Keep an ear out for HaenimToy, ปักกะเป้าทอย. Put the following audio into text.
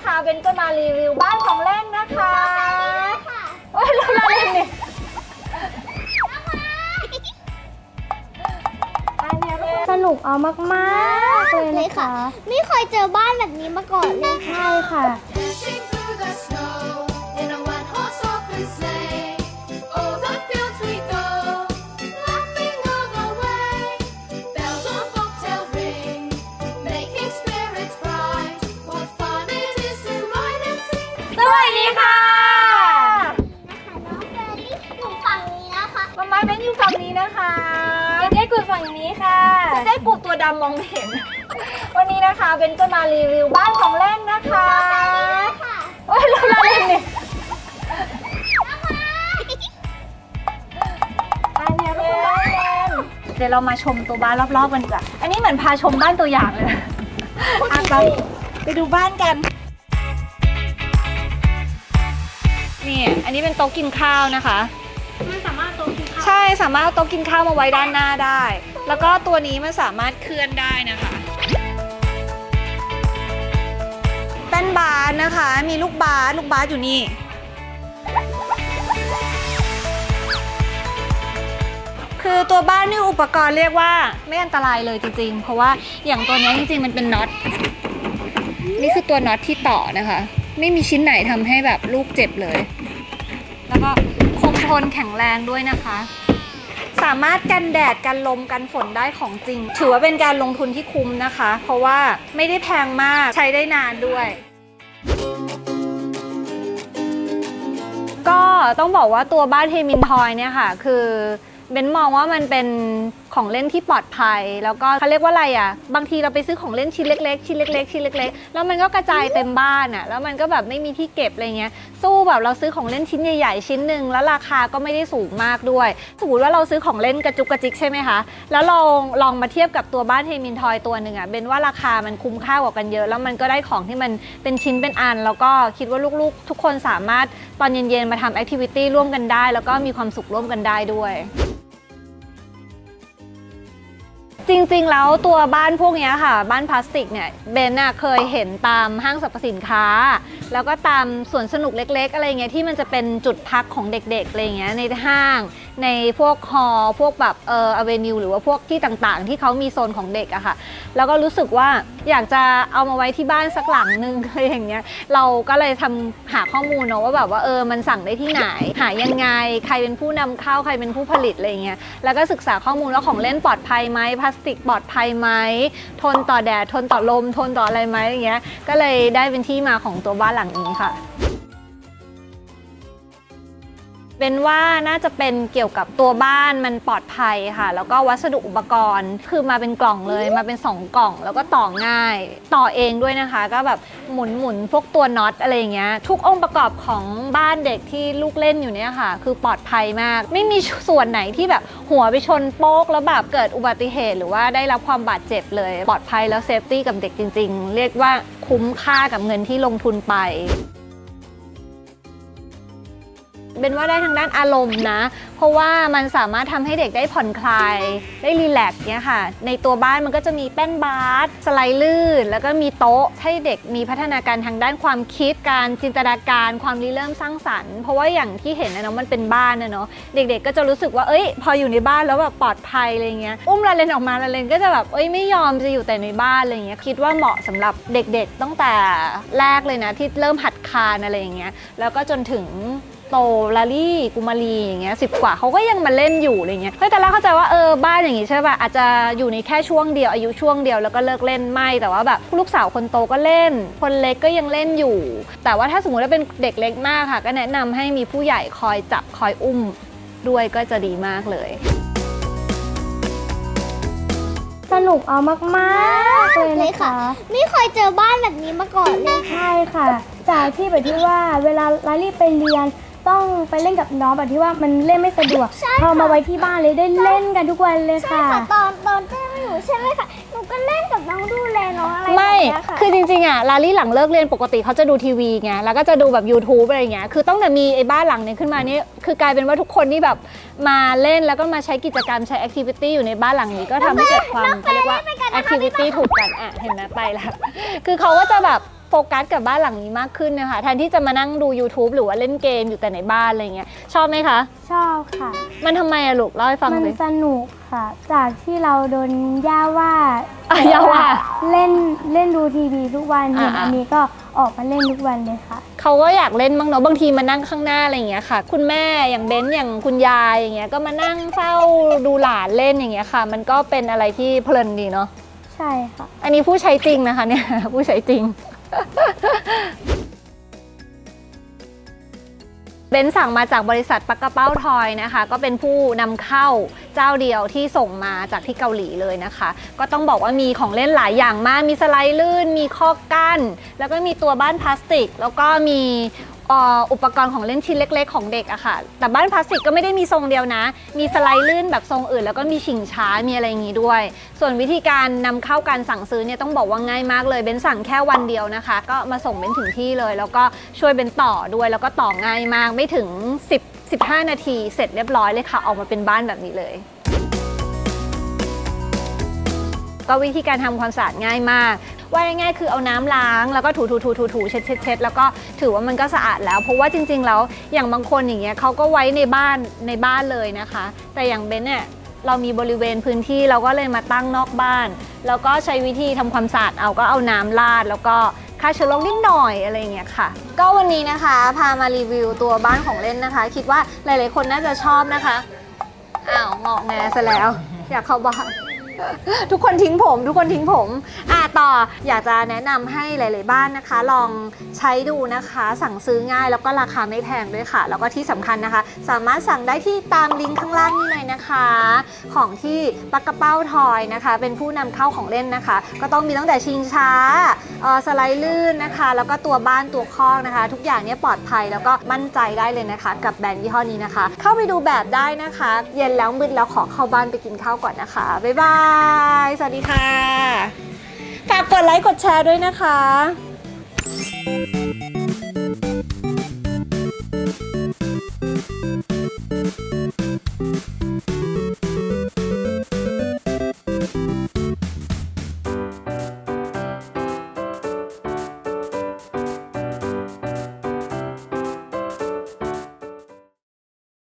นะคะเบนก็มารีวิวบ้านของเล่นนะคะโอ้ยเราเล่นนี่สนุกเอามากๆเลยนะคะไม่เคยเจอบ้านแบบนี้มาก่อนเลยใช่ค่ะฝั่งนี้ค่ะได้กูตัวดำมองเห็นวันนี้นะคะเบนก็มารีวิวบ้านของเล่นนะคะโอ้ยเราเล่นนี่เดี๋ยวเรามาชมตัวบ้านรอบๆกันจ้ะอันนี้เหมือนพาชมบ้านตัวอย่างเลยอ่ะไปดูบ้านกันนี่อันนี้เป็นโต๊ะกินข้าวนะคะใช่สามารถเอาโต๊ะกินข้าวมาไว้ด้านหน้าได้แล้วก็ตัวนี้มันสามารถเคลื่อนได้นะคะเป็นบาสนะคะมีลูกบาสอยู่นี่คือตัวบ้านนี่อุปกรณ์เรียกว่าไม่อันตรายเลยจริงๆเพราะว่าอย่างตัวนี้จริงๆมันเป็นน็อตนี่คือตัวน็อตที่ต่อนะคะไม่มีชิ้นไหนทำให้แบบลูกเจ็บเลยแล้วก็ทนแข็งแรงด้วยนะคะสามารถกันแดดกันลมกันฝนได้ของจริงถือว่าเป็นการลงทุนที่คุ้มนะคะเพราะว่าไม่ได้แพงมากใช้ได้นานด้วยก็ต้องบอกว่าตัวบ้านเฮมินทอยเนี่ยค่ะคือเบนมองว่ามันเป็นของเล่นที่ปลอดภัยแล้วก็เขาเรียกว่าอะไรอ่ะบางทีเราไปซื้อของเล่นชิ้นเล็กแล้วมันก็กระจายเต็มบ้านอ่ะแล้วมันก็แบบไม่มีที่เก็บอะไรเงี้ยสู้แบบเราซื้อของเล่นชิ้นใหญ่ๆชิ้นหนึ่งแล้วราคาก็ไม่ได้สูงมากด้วยสมมติว่าเราซื้อของเล่นกระจุกกระจิกใช่ไหมคะแล้วลองมาเทียบกับตัวบ้านเฮมินทอยตัวหนึ่งอ่ะเบนว่าราคามันคุ้มค่ากว่ากันเยอะแล้วมันก็ได้ของที่มันเป็นชิ้นเป็นอันแล้วก็คิดว่าลูกๆทุกคนสามารถตอนเย็นๆมาทำแอคทิวิตี้ร่วมกันได้แล้วก็มีความสุขร่วมกันได้ด้วยจริงๆแล้วตัวบ้านพวกนี้ค่ะบ้านพลาสติกเนี่ยเบนน่ะเคยเห็นตามห้างสรรพสินค้าแล้วก็ตามสวนสนุกเล็กๆอะไรเงี้ยที่มันจะเป็นจุดพักของเด็กๆอะไรเงี้ยในห้างในพวกฮอลล์พวกแบบAvenueหรือว่าพวกที่ต่างๆที่เขามีโซนของเด็กอะค่ะแล้วก็รู้สึกว่าอยากจะเอามาไว้ที่บ้านสักหลังนึงอะไรอย่างเงี้ยเราก็เลยทำหาข้อมูลเนาะว่าแบบว่ามันสั่งได้ที่ไหนหายังไงใครเป็นผู้นำเข้าใครเป็นผู้ผลิตอะไรเงี้ยแล้วก็ศึกษาข้อมูลว่าของเล่นปลอดภัยไหมพลาสติกปลอดภัยไหมทนต่อแดดทนต่อลมทนต่ออะไรไหมอย่างเงี้ยก็เลยได้เป็นที่มาของตัวบ้านหลังนี้ค่ะเป็นว่าน่าจะเป็นเกี่ยวกับตัวบ้านมันปลอดภัยค่ะแล้วก็วัสดุอุปกรณ์คือมาเป็นกล่องเลยมาเป็น2กล่องแล้วก็ต่อง่ายต่อเองด้วยนะคะก็แบบหมุนพวกตัวน็อตอะไรอย่างเงี้ยทุกองค์ประกอบของบ้านเด็กที่ลูกเล่นอยู่เนี่ยค่ะคือปลอดภัยมากไม่มีส่วนไหนที่แบบหัวไปชนโป๊กแล้วแบบเกิดอุบัติเหตุหรือว่าได้รับความบาดเจ็บเลยปลอดภัยแล้วเซฟตี้กับเด็กจริงๆเรียกว่าคุ้มค่ากับเงินที่ลงทุนไปเป็นว่าได้ทางด้านอารมณ์นะเพราะว่ามันสามารถทำให้เด็กได้ผ่อนคลายได้รีแลกซ์เนี่ยค่ะในตัวบ้านมันก็จะมีแป้นบาสสไลด์ลื่นแล้วก็มีโต๊ะให้เด็กมีพัฒนาการทางด้านความคิดการจินตนาการความริเริ่มสร้างสรรค์เพราะว่าอย่างที่เห็นนะเนาะมันเป็นบ้านนะเนาะเด็กๆก็จะรู้สึกว่าเอ้ยพออยู่ในบ้านแล้วแบบปลอดภัยอะไรเงี้ยอุ้มลาเลนออกมาลาเลนก็จะแบบเอ้ยไม่ยอมจะอยู่แต่ในบ้านอะไรเงี้ยคิดว่าเหมาะสำหรับเด็กๆตั้งแต่แรกเลยนะที่เริ่มหัดคานอะไรอย่างเงี้ยแล้วก็จนถึงโตลาลี่กุมารีอย่างเงี้ย10กว่าเขาก็ยังมาเล่นอยู่อะไรเงี้ยเฮ้ยแต่แล้วเข้าใจว่าบ้านอย่างงี้ใช่ป่ะอาจจะอยู่ในแค่ช่วงเดียวอายุช่วงเดียวแล้วก็เลิกเล่นไม่แต่ว่าแบบลูกสาวคนโตก็เล่นคนเล็กก็ยังเล่นอยู่แต่ว่าถ้าสมมติว่าเป็นเด็กเล็กมากค่ะก็แนะนำให้มีผู้ใหญ่คอยจับคอยอุ้มด้วยก็จะดีมากเลยสนุกเอามากๆเลยนะคะไม่เคยเจอบ้านแบบนี้มาก่อนเลยใช่ค่ะจากที่แบบที่ว่าเวลาลาลี่ไปเรียนต้องไปเล่นกับน้องแบบที่ว่ามันเล่นไม่สะดวกพอมาไว้ที่บ้านเลยได้เล่นกันทุกวันเลยค่ะตอนเต้นอยู่ใช่ไหมคะหนูก็เล่นกับน้องดูแลน้องอะไรไม่คือจริงๆอ่ะลาลี่หลังเลิกเรียนปกติเขาจะดูทีวีไงแล้วก็จะดูแบบ YouTube อะไรอย่างเงี้ยคือตั้งแต่มีไอ้บ้านหลังนี้ขึ้นมานี่คือกลายเป็นว่าทุกคนนี่แบบมาเล่นแล้วก็มาใช้กิจกรรมใช้แอคทิวิตี้อยู่ในบ้านหลังนี้ก็ทำให้เกิดความเขาเรียกว่าแอคทิวิตี้ถูกกันอ่ะเห็นไหมไปแล้วคือเขาก็จะแบบ โฟกัสกับบ้านหลังนี้มากขึ้นนะคะแทนที่จะมานั่งดู YouTube หรือว่าเล่นเกมอยู่แต่ในบ้านอะไรเงี้ยชอบไหมคะชอบค่ะมันทำไมอะลูกเล่าให้ฟังสิมันสนุกค่ะจากที่เราโดนย่าว่าเล่นดูทีวีทุกวันอันนี้ก็ออกมาเล่นทุกวันเลยค่ะเขาก็อยากเล่นบ้างเนาะบางทีมานั่งข้างหน้าอะไรอย่างเงี้ยค่ะคุณแม่อย่างเบนซ์อย่างคุณยายอย่างเงี้ยก็มานั่งเฝ้าดูหลานเล่นอย่างเงี้ยค่ะมันก็เป็นอะไรที่เพลินดีเนาะใช่ค่ะอันนี้ผู้ใช้จริงนะคะเนี่ยผู้ใช้จริงเบนซ์สั่งมาจากบริษัทปักกะเป้าทอยนะคะก็เป็นผู้นำเข้าเจ้าเดียวที่ส่งมาจากที่เกาหลีเลยนะคะก็ต้องบอกว่ามีของเล่นหลายอย่างมากมีสไลด์ลื่นมีข้อกั้นแล้วก็มีตัวบ้านพลาสติกแล้วก็มีอุปกรณ์ของเล่นชิ้นเล็กๆของเด็กอะค่ะแต่บ้านพลาสติกก็ไม่ได้มีทรงเดียวนะมีสไลด์ลื่นแบบทรงอื่นแล้วก็มีชิงช้ามีอะไรอย่างงี้ด้วยส่วนวิธีการนำเข้าการสั่งซื้อเนี่ยต้องบอกว่าง่ายมากเลยเบนสั่งแค่วันเดียวนะคะก็มาส่งเบนถึงที่เลยแล้วก็ช่วยเบนต่อด้วยแล้วก็ต่อง่ายมากไม่ถึง 10-15 นาทีเสร็จเรียบร้อยเลยค่ะออกมาเป็นบ้านแบบนี้เลยก็วิธีการทำความสะอาดง่ายมากว่าง่ายๆคือเอาน้ำล้างแล้วก็ถูๆเช็ดแล้วก็ถือว่ามันก็สะอาดแล้วเพราะว่าจริงๆแล้วอย่างบางคนอย่างเงี้ยเขาก็ไว้ในบ้านเลยนะคะแต่อย่างเบนเนี่ยเรามีบริเวณพื้นที่เราก็เลยมาตั้งนอกบ้านแล้วก็ใช้วิธีทำความสะอาดเอาก็เอาน้ำราดแล้วก็ฆ่าเชื้อโรคนิดหน่อยอะไรเงี้ยค่ะก็วันนี้นะคะพามารีวิวตัวบ้านของเล่นนะคะคิดว่าหลายๆคนน่าจะชอบนะคะอ้าวเหมาะแง่ซะแล้วอยากเข้าบ้านทุกคนทิ้งผมต่ออยากจะแนะนำให้หลายๆบ้านนะคะลองใช้ดูนะคะสั่งซื้อง่ายแล้วก็ราคาไม่แพงด้วยค่ะแล้วก็ที่สำคัญนะคะสามารถสั่งได้ที่ตามลิงก์ข้างล่างนี้เลยนะคะของที่ปักกะเป้าทอยนะคะเป็นผู้นำเข้าของเล่นนะคะก็ต้องมีตั้งแต่ชิงช้าสไลด์ลื่นนะคะแล้วก็ตัวบ้านตัวคอกนะคะทุกอย่างนี้ปลอดภัยแล้วก็มั่นใจได้เลยนะคะกับแบรนด์ยี่ห้อนี้นะคะเข้าไปดูแบบได้นะคะเย็นแล้วมืดแล้วขอเข้าบ้านไปกินข้าวก่อนนะคะบ๊ายบายสวัสดีค่ะฝากกดไลค์กดแชร์ด้วยนะคะ